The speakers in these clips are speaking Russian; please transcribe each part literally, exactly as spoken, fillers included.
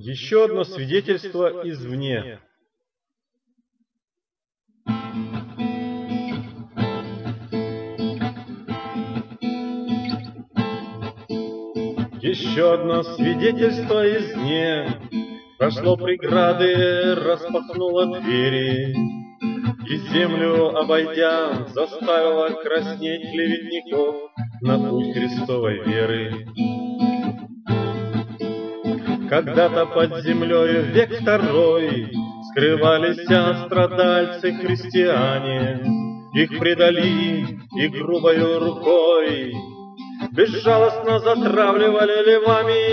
Еще одно свидетельство извне. Еще одно свидетельство извне. Прошло преграды, распахнуло двери, и землю обойдя, заставила краснеть клеветников на путь Христовой веры. Когда-то под землею век второй скрывались страдальцы-христиане, их предали и грубою рукой безжалостно затравливали львами.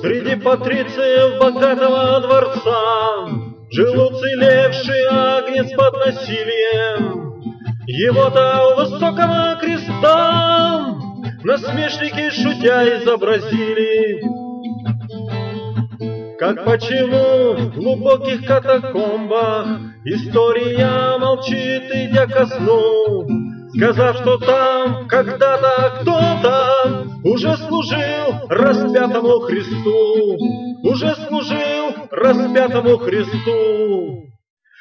Среди патрициев богатого дворца жил уцелевший Агнец под насилием. Его-то у высокого креста насмешники шутя изобразили. Как почему в глубоких катакомбах история молчит, идя ко сну, сказав, что там когда-то кто-то уже служил распятому Христу, уже служил распятому Христу.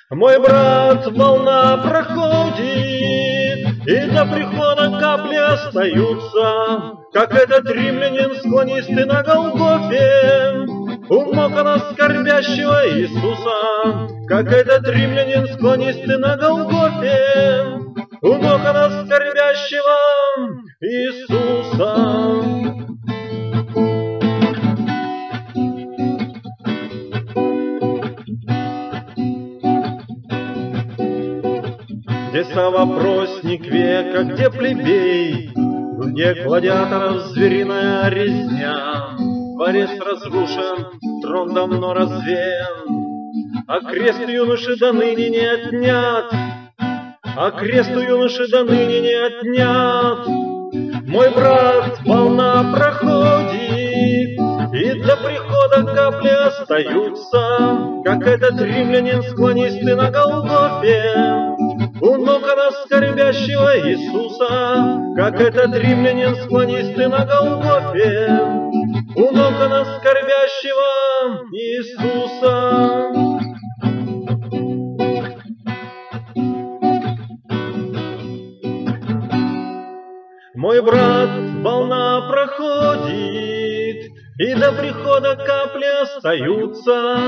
Мой брат, волна проходит, и до прихода капли остаются, как этот римлянин, склонистый на Голгофе, у мокона скорбящего Иисуса, как этот римлянин, склонистый на Голгофе, у мокона скорбящего Иисуса. Где совопросник века, где плебей, где гладиаторов звериная резня, дворец разрушен, трон давно развеян, а крест юноши до ныне не отнят, а крест юноши до ныне не отнят. Мой брат, волна проходит, и до прихода капли остаются, как этот римлянин, склонистый на Голгофе, у ног раскорбящего Иисуса, как этот римлянин, склонистый на Голгофе, у ног раскорбящего Иисуса. Мой брат, волна проходит, и до прихода капли остаются,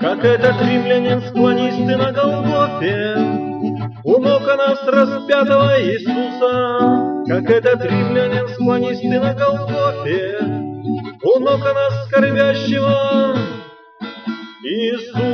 как этот римлянин, склонистый на Голгофе, у ног нас распятого Иисуса, как этот римлянин, склонистый на Голгофе, у ног нас скорбящего Иисуса.